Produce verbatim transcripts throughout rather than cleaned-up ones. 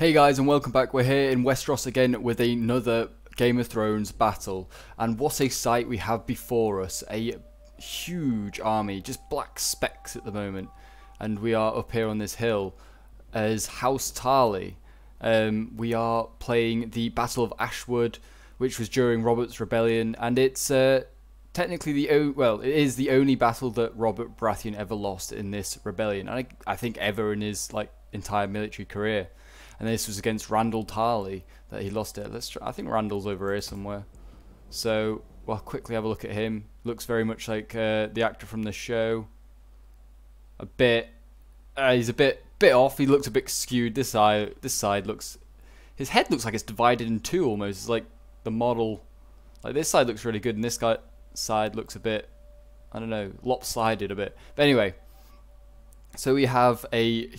Hey guys, and welcome back. We're here in Westeros again with another Game of Thrones battle, and what a sight we have before us. A huge army, just black specks at the moment, and we are up here on this hill as House Tarly. Um, we are playing the Battle of Ashwood, which was during Robert's Rebellion, and it's uh, technically the o well, it is the only battle that Robert Baratheon ever lost in this rebellion, and I, I think ever in his like entire military career. And this was against Randyll Tarly that he lost it. Let's try. I think Randall's over here somewhere. So we'll quickly have a look at him. Looks very much like uh, the actor from the show. A bit. Uh, he's a bit bit off. He looks a bit skewed. This eye. This side looks. His head looks like it's divided in two almost. It's like the model. Like this side looks really good, and this guy side looks a bit. I don't know. Lopsided a bit. But anyway. So we have a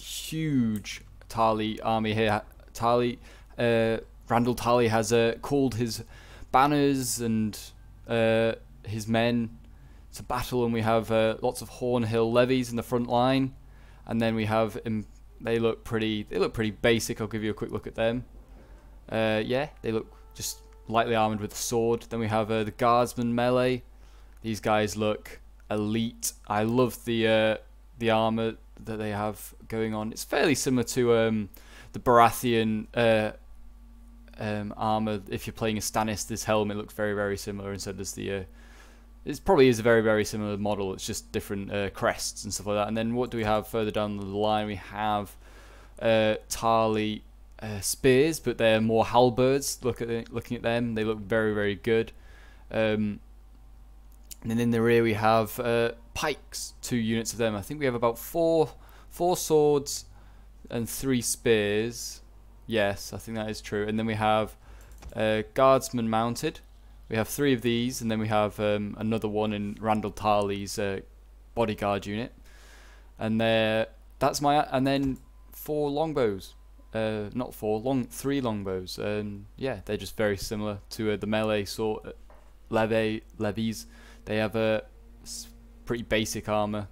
huge Tarly army here. Tarly, uh, Randyll Tarly has uh, called his banners and uh, his men to battle, and we have uh, lots of Horn Hill levies in the front line, and then we have um, they look pretty. They look pretty basic. I'll give you a quick look at them. Uh, yeah, they look just lightly armored with a sword. Then we have uh, the guardsmen melee. These guys look elite. I love the uh, the armor that they have going on. It's fairly similar to um, the Baratheon uh, um, armor. If you're playing a Stannis, this helmet looks very, very similar, and so does the. Uh, it probably is a very, very similar model. It's just different uh, crests and stuff like that. And then what do we have further down the line? We have uh, Tarly uh, spears, but they're more halberds. Look at the, looking at them, they look very, very good. Um, And in the rear we have uh, pikes, two units of them. I think we have about four, four swords and three spears. Yes, I think that is true. And then we have uh, guardsmen mounted. We have three of these, and then we have um, another one in Randyll Tarly's uh, bodyguard unit. And there, that's my. And then four longbows. Uh, not four, long three longbows. Um, yeah, they're just very similar to uh, the melee sort, uh, leve levies. They have a pretty basic armor,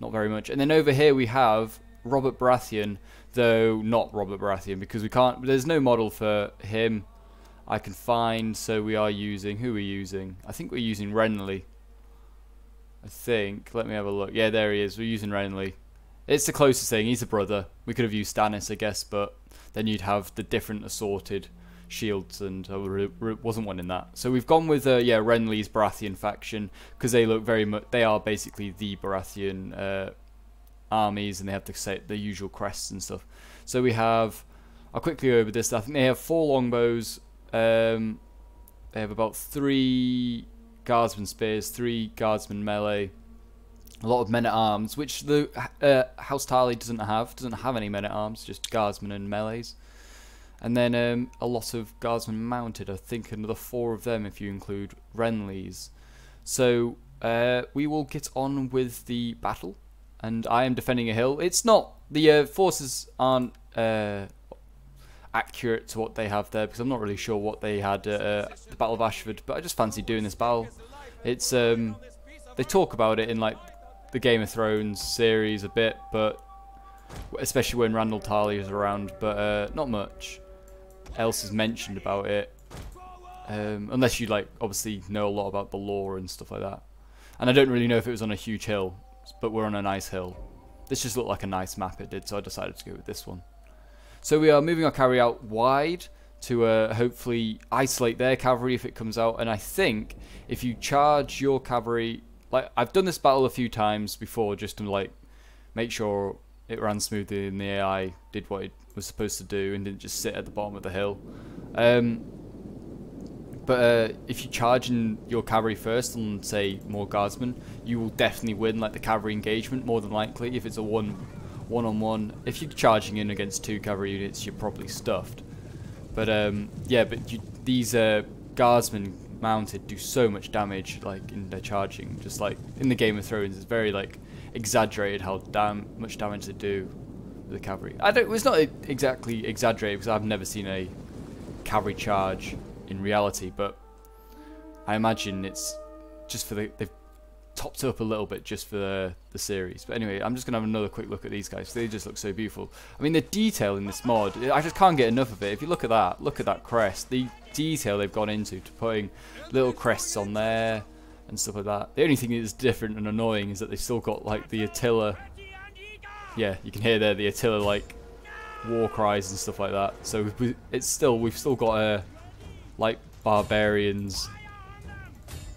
not very much. And then over here we have Robert Baratheon, though not Robert Baratheon, because we can't. There's no model for him I can find, so we are using who we're using. I think we're using Renly. I think. Let me have a look. Yeah, there he is. We're using Renly. It's the closest thing. He's a brother. We could have used Stannis, I guess, but then you'd have the different assorted shields, and I wasn't one in that. So we've gone with uh, yeah Renly's Baratheon faction, because they look very much. They are basically the Baratheon uh, armies, and they have to set the usual crests and stuff. So we have. I'll quickly go over this. I think they have four longbows. Um, they have about three guardsmen spears, three guardsmen melee, a lot of men at arms, which the uh, House Tarly doesn't have. Doesn't have any men at arms, just guardsmen and melees. And then um, a lot of guardsmen mounted. I think another four of them if you include Renly's. So uh, we will get on with the battle. And I am defending a hill. It's not. The uh, forces aren't uh, accurate to what they have there, because I'm not really sure what they had at uh, the Battle of Ashford. But I just fancy doing this battle. It's um, they talk about it in like the Game of Thrones series a bit, but especially when Randyll Tarly is around. But uh, not much else is mentioned about it, um, unless you like obviously know a lot about the lore and stuff like that. And I don't really know if it was on a huge hill, but we're on a nice hill. This just looked like a nice map, it did, so I decided to go with this one. So we are moving our cavalry out wide to uh, hopefully isolate their cavalry if it comes out. And I think if you charge your cavalry, like I've done this battle a few times before, just to like make sure it ran smoothly and the A I did what it was supposed to do and didn't just sit at the bottom of the hill. Um, but uh, if you charge in your cavalry first and say more guardsmen, you will definitely win like the cavalry engagement more than likely. If it's a one, one on one, if you're charging in against two cavalry units, you're probably stuffed. But um, yeah, but you, these uh, guardsmen mounted do so much damage like in their charging. Just like in the Game of Thrones, it's very like exaggerated how damn much damage they do with the cavalry. I don't. It's not exactly exaggerated, because I've never seen a cavalry charge in reality, but I imagine it's just for the they've topped up a little bit just for the, the series. But anyway, I'm just going to have another quick look at these guys. They just look so beautiful. I mean, the detail in this mod, I just can't get enough of it. If you look at that, look at that crest. The detail they've gone into to putting little crests on there and stuff like that. The only thing that's different and annoying is that they've still got, like, the Attila. Yeah, you can hear there the Attila, like, war cries and stuff like that. So it's still, we've still got, uh, like, barbarians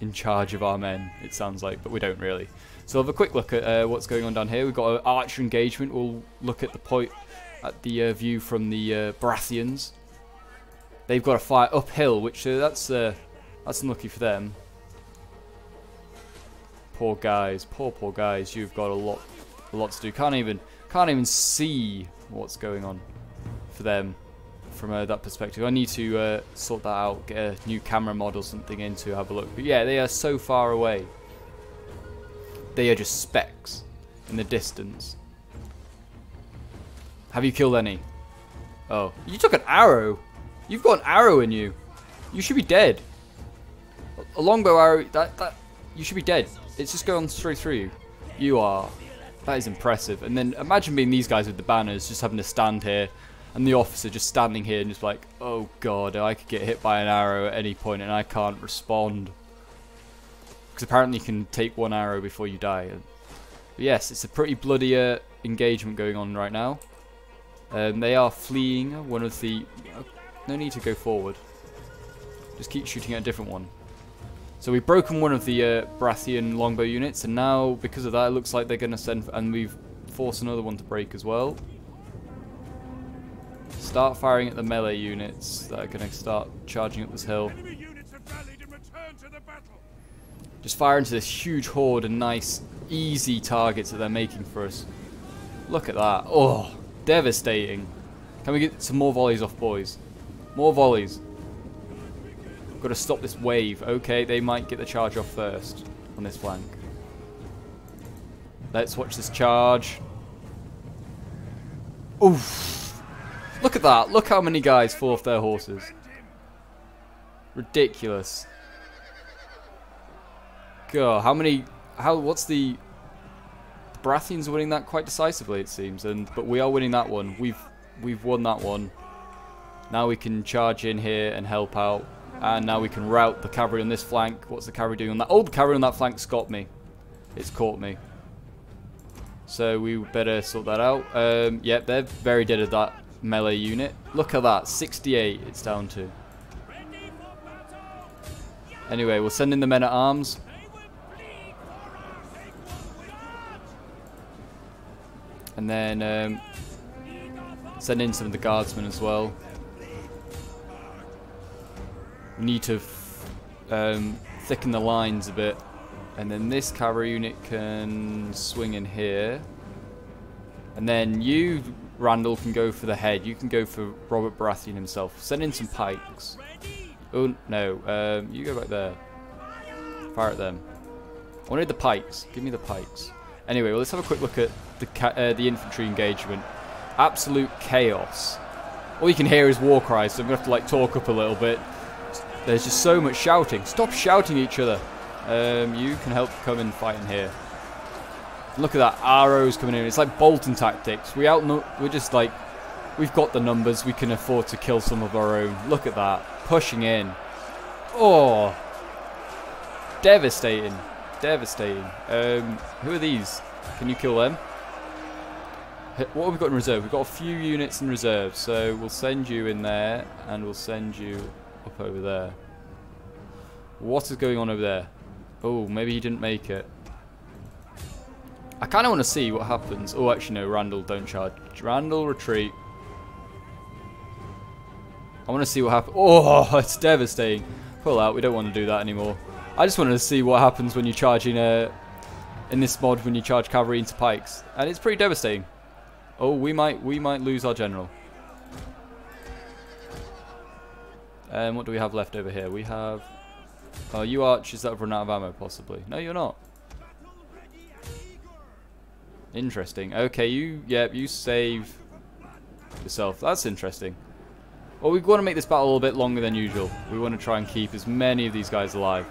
in charge of our men, it sounds like, but we don't really. So I'll have a quick look at uh, what's going on down here. We've got an archer engagement. We'll look at the point at the uh, view from the uh, Baratheons. They've got to fire uphill, which uh, that's uh, that's unlucky for them. Poor guys, poor poor guys. You've got a lot, a lot to do. Can't even can't even see what's going on for them from uh, that perspective. I need to uh, sort that out, get a new camera mod or something in to have a look. But yeah, they are so far away. They are just specks in the distance. Have you killed any? Oh, you took an arrow. You've got an arrow in you. You should be dead. A longbow arrow, that, that, you should be dead. It's just going straight through you. You are, that is impressive. And then imagine being these guys with the banners, just having to stand here. And the officer just standing here and just like, oh god, I could get hit by an arrow at any point and I can't respond. Because apparently you can take one arrow before you die. But yes, it's a pretty bloody uh, engagement going on right now. Um, they are fleeing one of the... Uh, no need to go forward. Just keep shooting at a different one. So we've broken one of the uh, Baratheon longbow units, and now because of that it looks like they're going to send... And we've forced another one to break as well. Start firing at the melee units that are going to start charging up this hill. Just fire into this huge horde and nice, easy targets that they're making for us. Look at that. Oh, devastating. Can we get some more volleys off, boys? More volleys. Got to stop this wave. Okay, they might get the charge off first on this flank. Let's watch this charge. Oof. Look at that. Look how many guys fall off their horses. Ridiculous. God, how many... How? What's the... The Baratheons are winning that quite decisively, it seems. And But we are winning that one. We've we've won that one. Now we can charge in here and help out. And now we can rout the cavalry on this flank. What's the cavalry doing on that? Oh, the cavalry on that flank's got me. It's caught me. So we better sort that out. Um, yeah, they're very dead at that melee unit. Look at that, sixty-eight it's down to. Anyway, we'll send in the men at arms. And then um, send in some of the guardsmen as well. We need to um, thicken the lines a bit. And then this cavalry unit can swing in here. And then you... Randyll can go for the head. You can go for Robert Baratheon himself. Send in some pikes. Oh, no. Um, you go back there. Fire at them. I wanted the pikes. Give me the pikes. Anyway, well, let's have a quick look at the ca uh, the infantry engagement. Absolute chaos. All you can hear is war cries, so I'm going to have to, like, talk up a little bit. There's just so much shouting. Stop shouting at each other. Um, you can help come and fight in here. Look at that, arrows coming in. It's like Bolton tactics. We outnumber, we're just like, we've got the numbers. We can afford to kill some of our own. Look at that, pushing in. Oh, devastating, devastating. Um, who are these? Can you kill them? What have we got in reserve? We've got a few units in reserve, so we'll send you in there, and we'll send you up over there. What is going on over there? Oh, maybe he didn't make it. I kind of want to see what happens. Oh, actually, no, Randyll, don't charge. Randyll, retreat. I want to see what happens. Oh, it's devastating. Pull out. We don't want to do that anymore. I just wanted to see what happens when you charge in, uh, in this mod when you charge cavalry into pikes. And it's pretty devastating. Oh, we might we might lose our general. And um, what do we have left over here? We have... Oh, you archers that have run out of ammo, possibly. No, you're not. Interesting. Okay, you, yeah, you save yourself. That's interesting. Well, we want to make this battle a little bit longer than usual. We want to try and keep as many of these guys alive.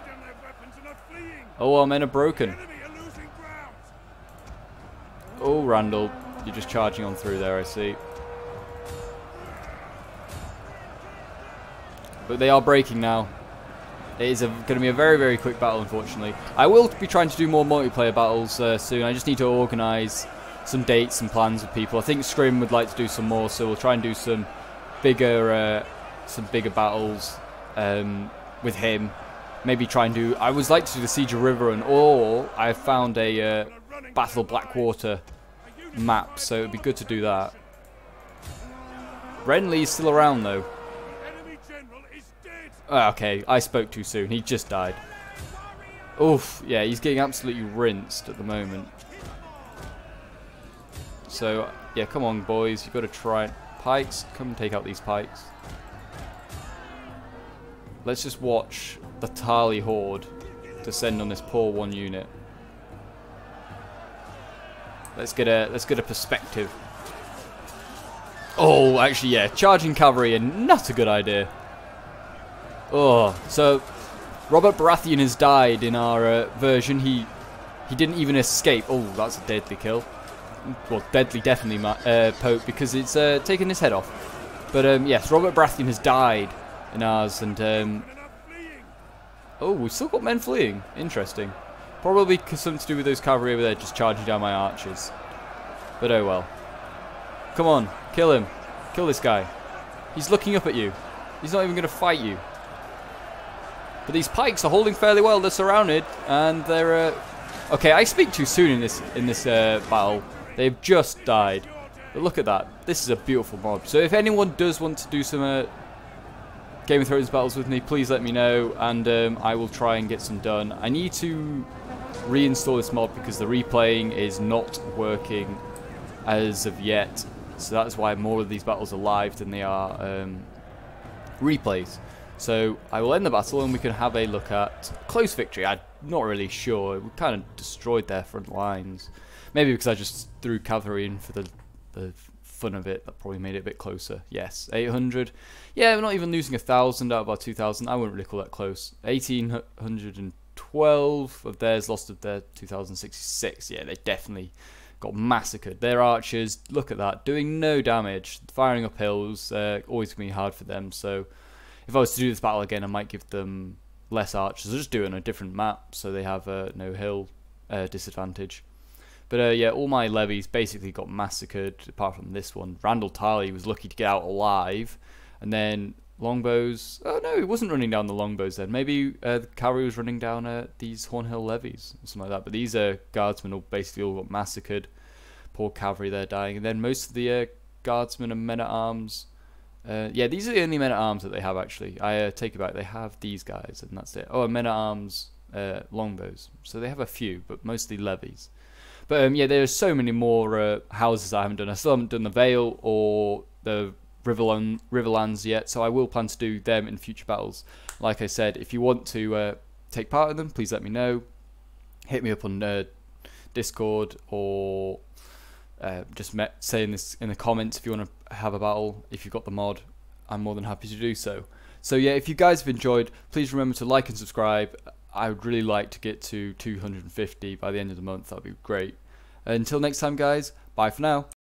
Oh, our men are broken. Randyll. You're just charging on through there, I see. But they are breaking now. It is going to be a very, very quick battle, unfortunately. I will be trying to do more multiplayer battles uh, soon. I just need to organise some dates and plans with people. I think Scrim would like to do some more, so we'll try and do some bigger, uh, some bigger battles um, with him. Maybe try and do... I would like to do the Siege of River, and or I found a uh, Battle Blackwater map, so it would be good to do that. Renly's still around, though. Oh, okay, I spoke too soon. He just died. Oof, yeah, he's getting absolutely rinsed at the moment. So, yeah, come on, boys. You've got to try. Pikes, come take out these pikes. Let's just watch the Tarly horde descend on this poor one unit. Let's get a let's get a perspective. Oh, actually, yeah, charging cavalry, and not a good idea. Oh, so Robert Baratheon has died in our uh, version. He he didn't even escape. Oh, that's a deadly kill. Well, deadly, definitely, uh, Pope, because it's uh, taken his head off. But um, yes, Robert Baratheon has died in ours, and um, oh, we've still got men fleeing. Interesting. Probably something to do with those cavalry over there, just charging down my archers. But oh well. Come on, kill him. Kill this guy. He's looking up at you. He's not even going to fight you. But these pikes are holding fairly well. They're surrounded, and they're. Uh... Okay, I speak too soon in this in this uh, battle. They've just died. But look at that. This is a beautiful mob. So if anyone does want to do some uh, Game of Thrones battles with me, please let me know, and um, I will try and get some done. I need to reinstall this mod because the replaying is not working as of yet. So that's why more of these battles are live than they are um, replays. So I will end the battle, and we can have a look at close victory. I'm not really sure. We kind of destroyed their front lines. Maybe because I just threw cavalry in for the, the fun of it. That probably made it a bit closer. Yes, eight hundred. Yeah, we're not even losing one thousand out of our two thousand. I wouldn't really call that close. one thousand eight hundred twelve of theirs lost of their two thousand sixty-six. Yeah, they definitely got massacred. Their archers, look at that, doing no damage. Firing up hills, uh, always going to be hard for them. So if I was to do this battle again, I might give them less archers. I'll just do it on a different map so they have uh, no hill uh, disadvantage. But uh, yeah, all my levies basically got massacred, apart from this one. Randyll Tarly was lucky to get out alive. And then longbows... Oh no, he wasn't running down the longbows then. Maybe uh, the cavalry was running down uh, these Horn Hill levies or something like that. But these uh, guardsmen all basically all got massacred. Poor cavalry there dying. And then most of the uh, guardsmen and men-at-arms... Uh, yeah, these are the only men-at-arms that they have, actually. I uh, take it back. They have these guys, and that's it. Oh, and men-at-arms, uh, longbows. So they have a few, but mostly levies. But um, yeah, there are so many more uh, houses I haven't done. I still haven't done the Vale or the Riverland, Riverlands yet, so I will plan to do them in future battles. Like I said, if you want to uh, take part in them, please let me know. Hit me up on Nerd Discord, or uh, just met, say in, this, in the comments if you want to have a battle. If you've got the mod, I'm more than happy to do so. So yeah, if you guys have enjoyed, please remember to like and subscribe. I would really like to get to two hundred fifty by the end of the month. That would be great. Until next time, guys, bye for now.